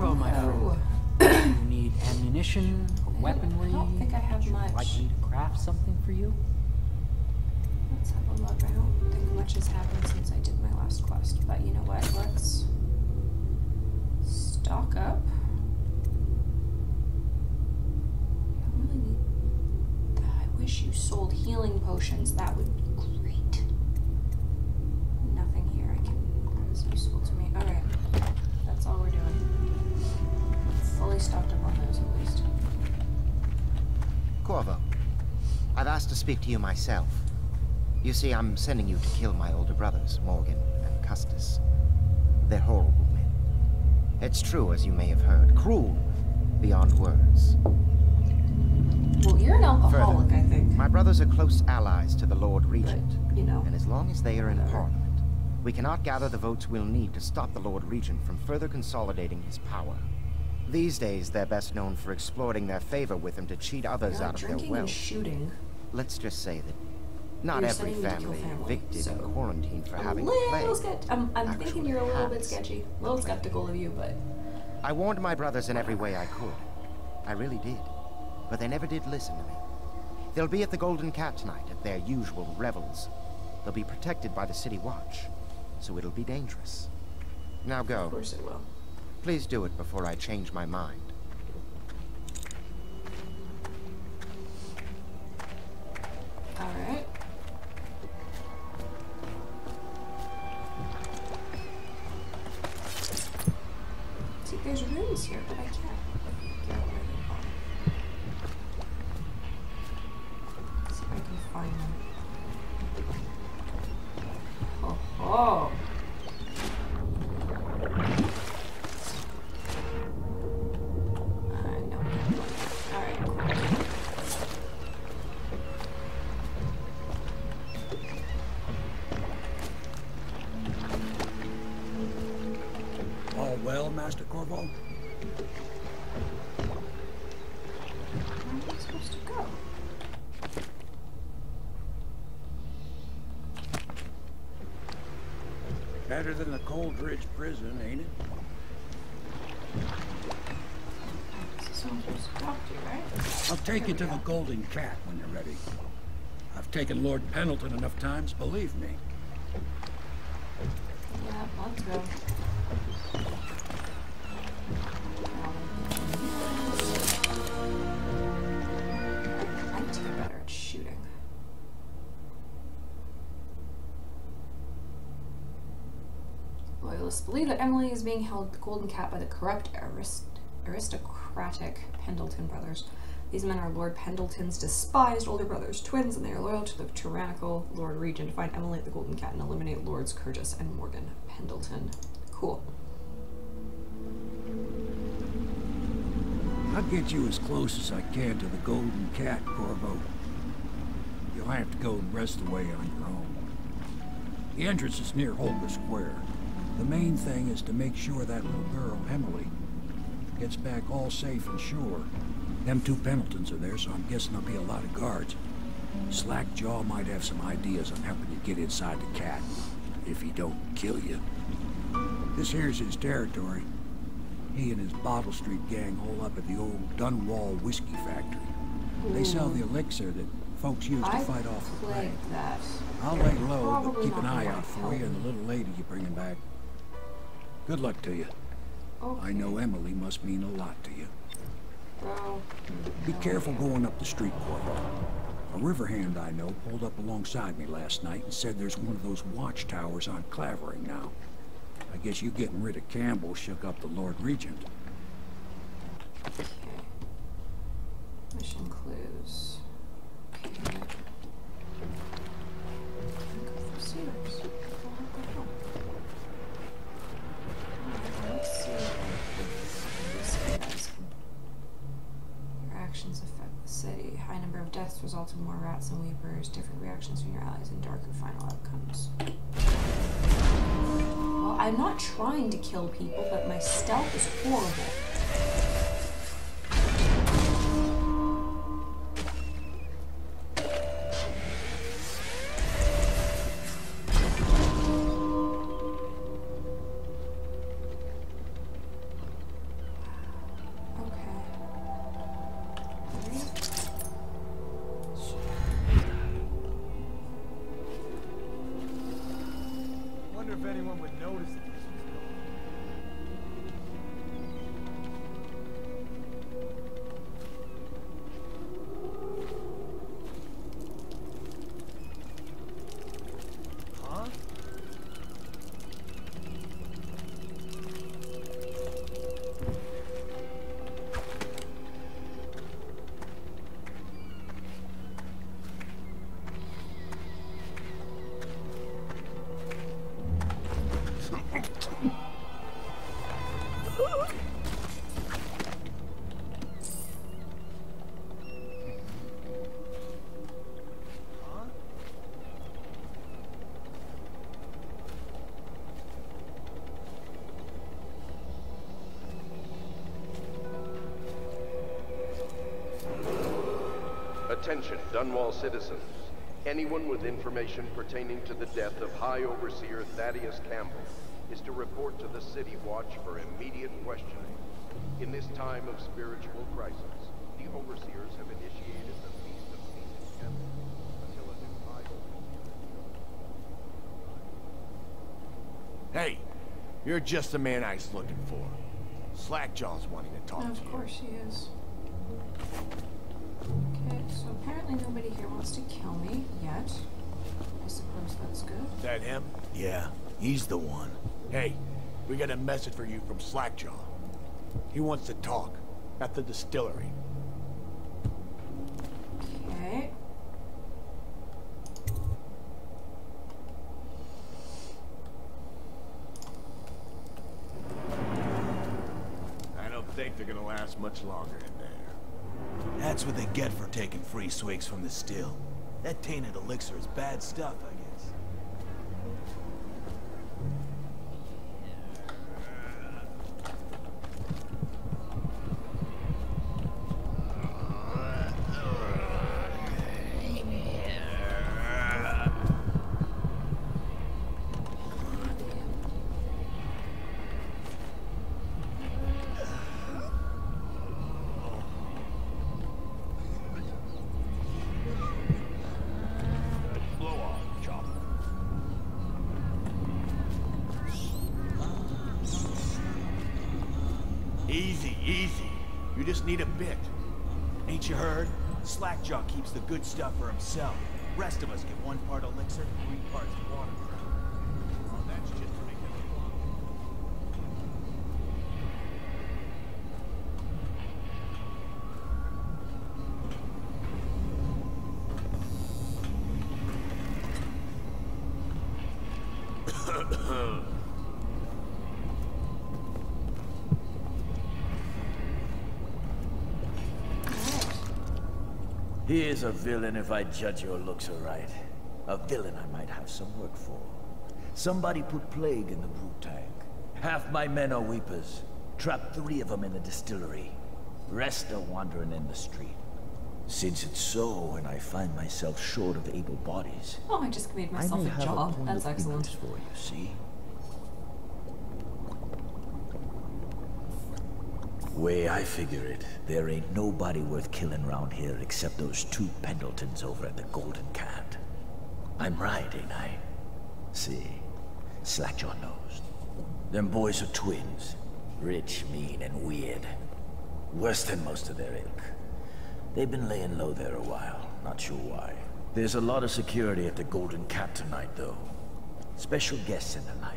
Corvo, my friend. You need ammunition, or weaponry? I don't think I have much. Would you like me to craft something for you? Let's have a look. I don't think much has happened since I did my last quest, but you know what? Let's stock up. I really need. I wish you sold healing potions. That would be great. Nothing here. I can. That is useful to me. All right. That's all we're doing. Fully stocked up on those at least. Corvo, I've asked to speak to you myself. You see, I'm sending you to kill my older brothers, Morgan and Custis. They're horrible men. It's true, as you may have heard. Cruel beyond words. Well, you're an alcoholic, further, I think. My brothers are close allies to the Lord Regent. But, you know. And as long as they are in Parliament, we cannot gather the votes we'll need to stop the Lord Regent from further consolidating his power. These days, they're best known for exploiting their favor with him to cheat others out of their wealth. Drinking and shooting. Let's just say that not every family evicted and quarantined for having play. I'm thinking you're a little bit sketchy. A little skeptical of you, but... I warned my brothers in every way I could. I really did. But they never did listen to me. They'll be at the Golden Cat tonight at their usual revels. They'll be protected by the City Watch, so it'll be dangerous. Now go. Of course it will. Please do it before I change my mind. All right. See, there's rooms here, but I can't get over them. Let's see if I can find them. Oh, oh. Better than the Coldridge prison, ain't it? I'll take you to the Golden Cat when you're ready. I've taken Lord Pendleton enough times, believe me. Yeah, let's go. Believe that Emily is being held at the Golden Cat by the corrupt aristocratic Pendleton brothers. These men are Lord Pendleton's despised older brothers, twins, and they are loyal to the tyrannical Lord Regent. Find Emily at the Golden Cat and eliminate Lords Kurgis and Morgan Pendleton. Cool. I'll get you as close as I can to the Golden Cat, Corvo. You'll have to go the rest of the way on your own. The entrance is near Holger Square. The main thing is to make sure that little girl, Emily, gets back all safe and sure. Them two Pendletons are there, so I'm guessing there'll be a lot of guards. Slackjaw might have some ideas on helping you get inside the cat, if he don't kill you. This here's his territory. He and his Bottle Street gang hole up at the old Dunwall whiskey factory. Ooh. They sell the elixir that folks use to fight off the plague. I'll lay low, but keep an eye out for you and the little lady you're bringing back. Good luck to you. Okay. I know Emily must mean a lot to you. Well, be careful going up the street, Corvo. A riverhand I know pulled up alongside me last night and said there's one of those watchtowers on Clavering now. I guess you getting rid of Campbell shook up the Lord Regent. Okay. Mission clues. Okay. Results in more rats and weepers, different reactions from your allies, and darker final outcomes. Well, I'm not trying to kill people, but my stealth is horrible. wonder if anyone would notice it. Attention, Dunwall citizens. Anyone with information pertaining to the death of High Overseer Thaddeus Campbell is to report to the City Watch for immediate questioning. In this time of spiritual crisis, the Overseers have initiated the Feast of Phoenix until a new High Overseer. Hey, you're just the man I was looking for. Slackjaw's wanting to talk to you. Of course she is. So apparently nobody here wants to kill me yet. I suppose that's good. Is that him? Yeah, he's the one. Hey, we got a message for you from Slackjaw. He wants to talk at the distillery. Okay. I don't think they're gonna last much longer in there. That's what they get for taking free swigs from the still. That tainted elixir is bad stuff, I guess. Need a bit. Ain't you heard? Slackjaw keeps the good stuff for himself. Rest of us get one part elixir, 3 parts water. Oh, that's just to make it belong. He is a villain if I judge your looks aright. A villain I might have some work for. Somebody put plague in the brew tank. Half my men are weepers. Trapped 3 of them in the distillery. Rest are wandering in the street. Since it's so, and I find myself short of able bodies... Oh, I just made myself a job. That's excellent. For you, see? Way I figure it, there ain't nobody worth killing round here except those 2 Pendletons over at the Golden Cat. I'm right, ain't I? See, Slackjaw knows. Them boys are twins. Rich, mean, and weird. Worse than most of their ilk. They've been laying low there a while, not sure why. There's a lot of security at the Golden Cat tonight, though. Special guests and the like.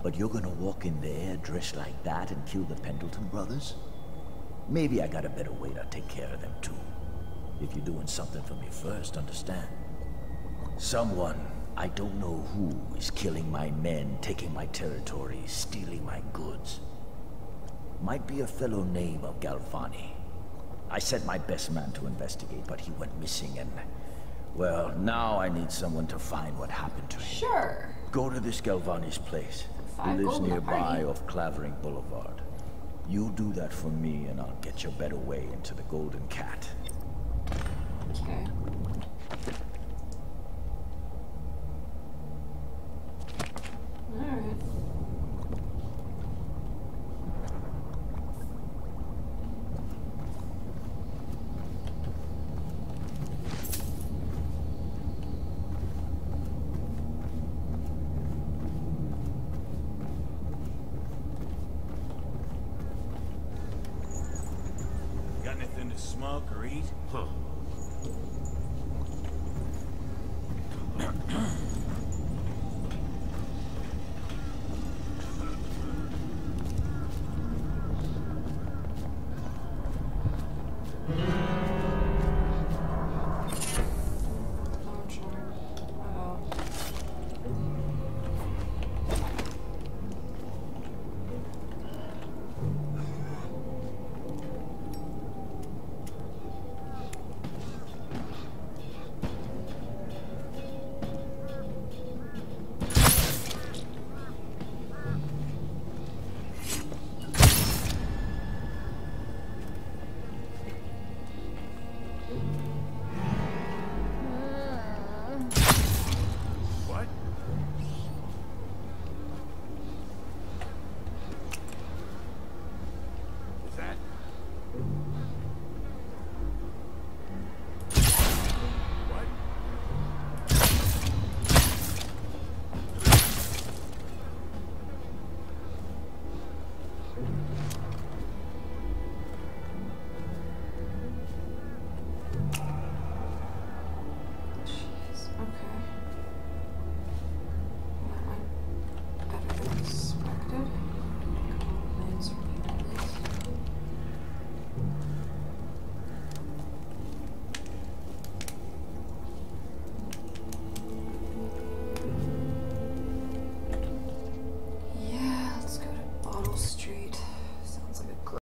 But you're gonna walk in there dressed like that and kill the Pendleton brothers? Maybe I got a better way to take care of them too. If you're doing something for me first, understand? Someone, I don't know who, is killing my men, taking my territory, stealing my goods. Might be a fellow named Galvani. I sent my best man to investigate, but he went missing and... Well, now I need someone to find what happened to him. Sure. Go to this Galvani's place. He lives nearby off Clavering Boulevard. You do that for me and I'll get you a better way into the Golden Cat. Okay. Alright. smoke or eat? Huh.